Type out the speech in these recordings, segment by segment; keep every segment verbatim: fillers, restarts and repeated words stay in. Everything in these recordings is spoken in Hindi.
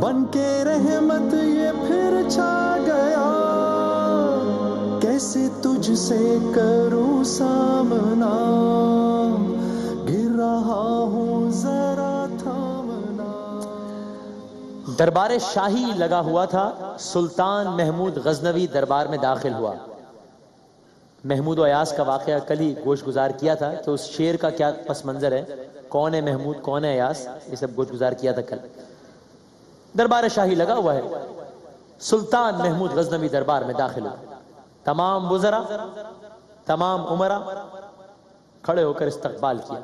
बनके रहमत ये फिर छा गया, कैसे तुझसे करूं सामना, गिर रहा हूं जरा थामना। दरबार शाही लगा हुआ था, सुल्तान महमूद गजनवी दरबार में दाखिल हुआ। महमूद और अयाज का वाकया कल ही गोश गुजार किया था, तो उस शेर का क्या पस मंजर है, कौन है महमूद कौन है अयाज, ये सब गोश गुजार किया था कल। दरबार शाही लगा हुआ है, सुल्तान महमूद गजनवी दरबार में दाखिल हुआ। तमाम वज़रा तमाम उमरा खड़े होकर इस्तकबाल किया।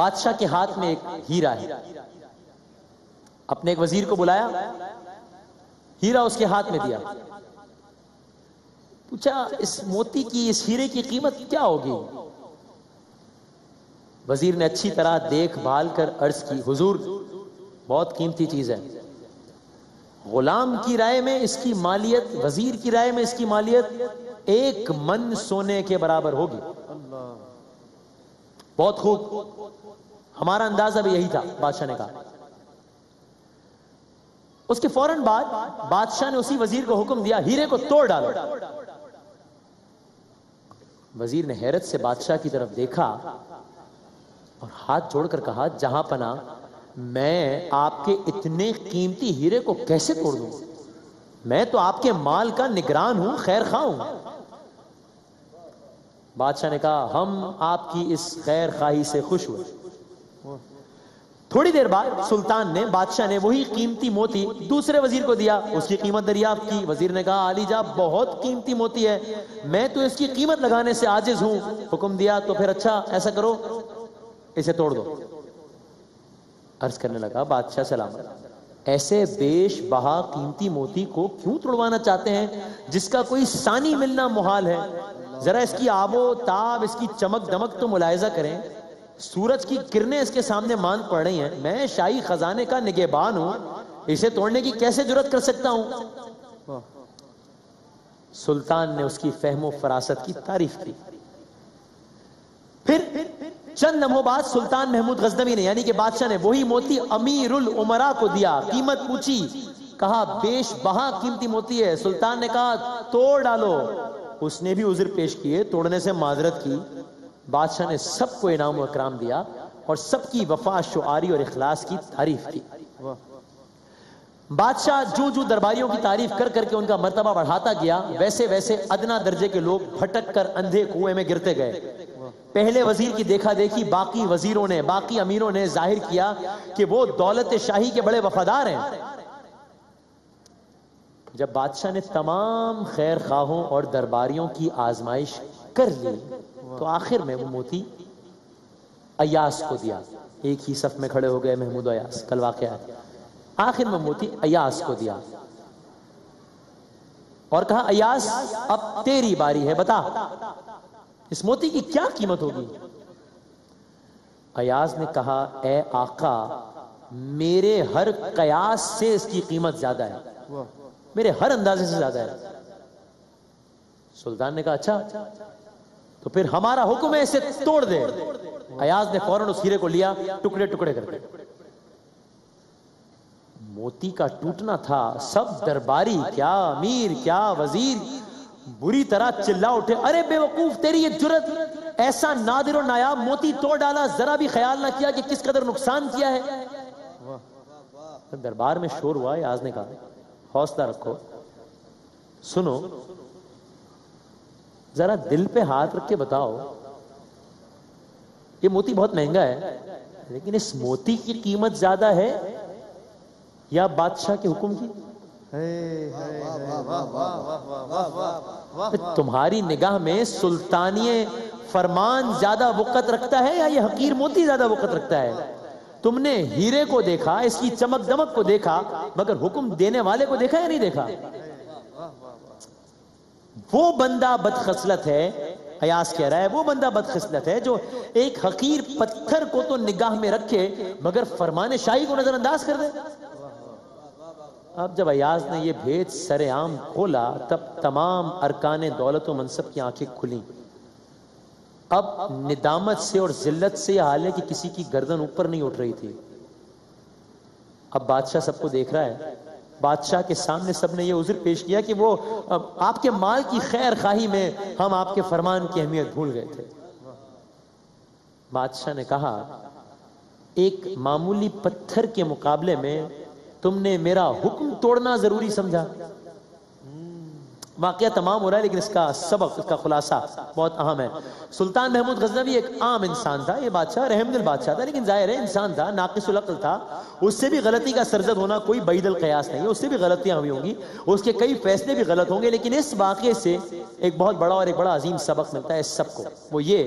बादशाह के हाथ में एक हीरा है, अपने एक वजीर को बुलाया, हीरा उसके हाथ में दिया, पूछा इस मोती की इस हीरे की कीमत क्या होगी। वजीर ने अच्छी तरह देख भाल कर अर्ज की, हुजूर बहुत कीमती चीज है, गुलाम की राय में इसकी मालियत, वजीर की राय में इसकी मालियत एक मन सोने के बराबर होगी। बहुत खूब, हमारा अंदाजा भी यही था, बादशाह ने कहा। उसके फौरन बाद बादशाह ने उसी वजीर को हुक्म दिया, हीरे को तोड़ डालो। वजीर ने हैरत से बादशाह की तरफ देखा और हाथ जोड़कर कहा, जहां पना मैं आपके इतने कीमती हीरे को कैसे तोड़ दूं, मैं तो आपके माल का निगरान हूं, खैर खा हूं। बादशाह ने कहा, हम आपकी इस खैर खाही से खुश हुए। थोड़ी देर बाद सुल्तान ने, बादशाह ने वही कीमती मोती दूसरे वजीर को दिया, उसकी कीमत दरियाफ्त की। वजीर ने कहा, आली जा बहुत कीमती मोती है, मैं तो इसकी कीमत लगाने से आजिज हूं। हुक्म दिया तो फिर अच्छा ऐसा करो इसे तोड़ दो। अर्ज करने लगा, बादशाह सलामत ऐसे बेश बहा कीमती मोती को क्यों तोड़वाना चाहते हैं जिसका कोई सानी मिलना मुहाल है। जरा इसकी आबो ताब, इसकी चमक दमक तो मुलायजा करें, सूरज की किरणें इसके सामने मान पड़ रही हैं, मैं शाही खजाने का निगहबान हूं, इसे तोड़ने की कैसे जुर्रत कर सकता हूं। सुल्तान ने उसकी फहमो फरासत की तारीफ की। फिर चंद लम्हों बाद सुल्तान महमूद गजनवी ने, यानी कि बादशाह ने, वही मोती अमीरुल उमरा को दिया। कीमत पूछी, कहा बेश बहा कीमती मोती है। सुल्तान ने कहा तोड़ डालो। उसने भी उज़र पेश किए, तोड़ने से माजरत की। बादशाह ने सबको इनाम और इकराम दिया और सबकी वफा शुआरी और इखलास की तारीफ की। बादशाह जो जो दरबारियों की तारीफ कर करके उनका मर्तबा बढ़ाता गया, वैसे वैसे अदना दर्जे के लोग भटक कर अंधे कुएं में गिरते गए। पहले वजीर की देखा देखी बाकी वजीरों ने, बाकी अमीरों ने जाहिर किया कि वो दौलत शाही के बड़े वफादार हैं। जब बादशाह ने तमाम खैर खाहों और दरबारियों की आजमाइश कर ली तो आखिर में वो मोती अयास को दिया। एक ही सफ में खड़े हो गए महमूद अयास, कल वाकया। आखिर में मोती अयास को दिया और कहा, अयास अब तेरी बारी है, बता इस मोती की क्या कीमत होगी। अयाज ने कहा, ए आका मेरे हर कयास से इसकी कीमत ज्यादा है, मेरे हर अंदाजे से ज्यादा है। सुल्तान ने कहा, अच्छा तो फिर हमारा हुक्म है इसे तोड़ दे। अयाज ने फौरन उस हीरे को लिया, टुकड़े टुकड़े कर दिए। मोती का टूटना था, सब दरबारी क्या अमीर क्या वजीर बुरी तरह चिल्ला उठे, अरे बेवकूफ तेरी ये जुर्रत, ऐसा नादिर और नायाब मोती तोड़ डाला, जरा भी ख्याल ना किया कि किस कदर नुकसान किया है। दरबार में शोर हुआ। अयाज ने कहा, हौसला रखो, सुनो जरा दिल पे हाथ रख के बताओ, ये मोती बहुत महंगा है, लेकिन इस मोती की कीमत ज्यादा है या बादशाह के हुक्म की। तुम्हारी निगाह में सुल्तानिये फरमान ज्यादा वक़्त रखता है या ये हकीर मोती ज्यादा वक़्त रखता है। तुमने हीरे को देखा, इसकी चमक दमक को देखा, मगर हुक्म देने वाले को देखा या नहीं देखा। वो बंदा बदखसलत है, अयास कह रहा है, वो बंदा बदखसलत है जो एक हकीर पत्थर को तो निगाह में रखे मगर फरमाने शाही को नजरअंदाज कर दे। अब जब अयाज ने यह भेद सरेआम खोला तब तमाम अरकाने दौलत और मनसब की आंखें खुली। अब निदामत से और जिल्लत से यह हाल है कि किसी की गर्दन ऊपर नहीं उठ रही थी। अब बादशाह सबको देख रहा है। बादशाह के सामने सबने ये उज़्र पेश किया कि वो आपके माल की खैर खाही में हम आपके फरमान की अहमियत भूल गए थे। बादशाह ने कहा, एक मामूली पत्थर के मुकाबले में तुमने मेरा हुक्म तोड़ना जरूरी समझा। वाकया तमाम हो रहा है लेकिन इसका सबक, इसका खुलासा बहुत अहम है। सुल्तान महमूद गजनवी एक आम इंसान था, ये बादशाह रहमदिल बादशाह था, लेकिन जाहिर है इंसान था, नाकिसुल अक्ल था। उससे भी गलती का सरजद होना कोई बैदल कयास नहीं है। उससे भी गलतियां हुई होंगी, उसके कई फैसले भी गलत होंगे, लेकिन इस वाकये से एक बहुत बड़ा और एक बड़ा अजीम सबक मिलता है सबको। वो ये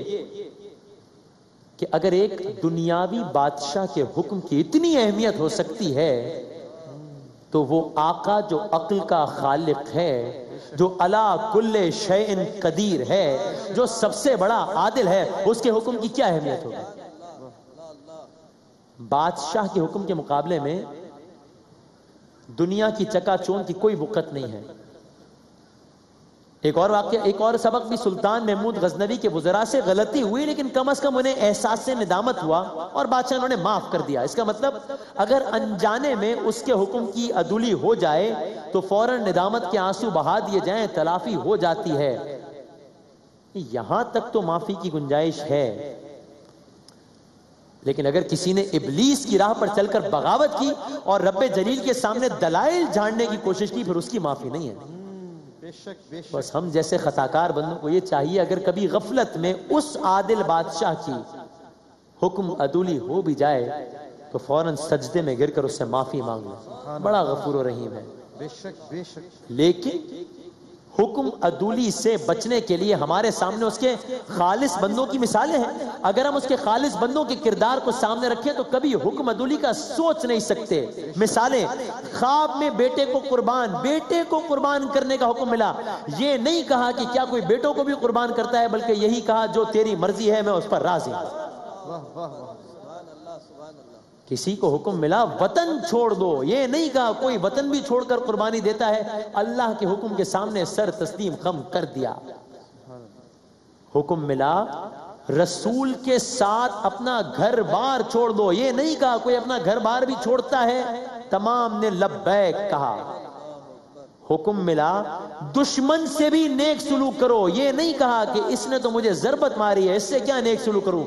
कि अगर एक दुनियावी बादशाह के हुक्म की इतनी अहमियत हो सकती है तो वो आका जो अक्ल का खालिक है, जो अला कुल्ले शैइन कदीर है, जो सबसे बड़ा आदिल है, उसके हुक्म की क्या अहमियत होगी। बादशाह के हुक्म के मुकाबले में दुनिया की चकाचौंध की कोई बुकत नहीं है। एक और वाक्य, एक और सबक भी सुल्तान महमूद गजनवी के वज़रा से गलती हुई, लेकिन कम अज कम उन्हें एहसास से निदामत हुआ और बादशाह ने उन्हें माफ कर दिया। इसका मतलब अगर अनजाने में उसके हुक्म की अदुली हो जाए तो फौरन निदामत के आंसू बहा दिए जाएं, तलाफी हो जाती है। यहां तक तो माफी की गुंजाइश है, लेकिन अगर किसी ने इबलीस की राह पर चलकर बगावत की और रब्बे जलील के सामने दलाइल झाड़ने की कोशिश की, फिर उसकी माफी नहीं है। बेशक, बेशक। बस हम जैसे खताकार बंदों को ये चाहिए, अगर कभी गफलत में उस आदिल बादशाह की हुक्म अदुली हो भी जाए तो फौरन सजदे में गिरकर उससे माफी मांग लो, बड़ा गफूर और रहीम है। बेशक, बेशक। लेकिन हुक्म अदुली से बचने के लिए हमारे सामने उसके खालिस बंदों की मिसालें हैं। अगर हम उसके खालिस बंदों के किरदार को सामने रखें तो कभी हुक्म अदुली का सोच नहीं सकते। मिसालें, ख्वाब में बेटे को कुर्बान, बेटे को कुर्बान करने का हुक्म मिला। ये नहीं कहा कि क्या कोई बेटों को भी कुर्बान करता है, बल्कि यही कहा जो तेरी मर्जी है मैं उस पर राजी हूं। किसी को हुक्म मिला वतन छोड़ दो, ये नहीं कहा कोई वतन भी छोड़कर कुर्बानी देता है। अल्लाह के हुक्म के सामने सर तस्लीम खम कर दिया। हुक्म मिला रसूल के साथ अपना घर बार छोड़ दो, ये नहीं कहा कोई अपना घर बार भी छोड़ता है, तमाम ने लब्बैक कहा। हुक्म मिला दुश्मन से भी नेक सुलूक करो, ये नहीं कहा कि इसने तो मुझे जरबत मारी है, इससे क्या नेक सुलूक करूं।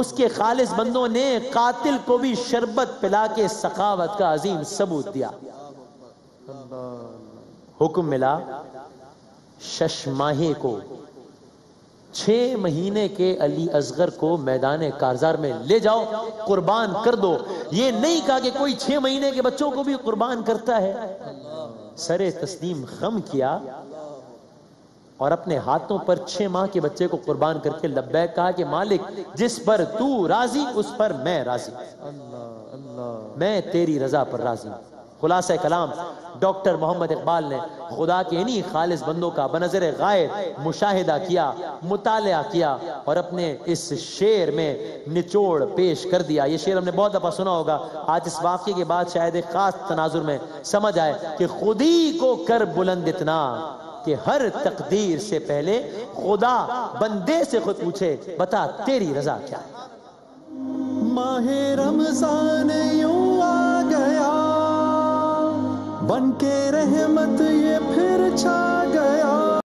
उसके खालिस बंदों ने कातिल को भी शरबत पिला के सखावत का अजीम सबूत दिया। हुक्म मिला शशमाही को, छह महीने के अली असगर को मैदान कारजार में ले जाओ, कुर्बान कर दो, ये नहीं कहा कि कोई छह महीने के बच्चों को भी कुर्बान करता है। सरे तस्लीम खम किया और अपने हाथों पर छह माह के बच्चे को कुर्बान करके लब्बैक कहा कि मालिक जिस पर तू राजी उस पर मैं राजी, मैं तेरी रजा पर राजी। खुलासा कलाम, डॉक्टर मोहम्मद इकबाल ने खुदा के इन्हीं खालिस बंदों का बनजरे गायब मुशाहिदा किया, मुताला किया और अपने इस शेर में निचोड़ पेश कर दिया। ये शेर हमने बहुत दफा सुना होगा, आज इस वाक़े के बाद शायद एक खास तनाजुर में समझ आए कि खुदी को कर बुलंद इतना कि हर तकदीर से पहले खुदा बंदे से खुद पूछे, बता तेरी रजा क्या है। माहे रमजान यूं आ गया, बनके रहमत ये फिर छा गया।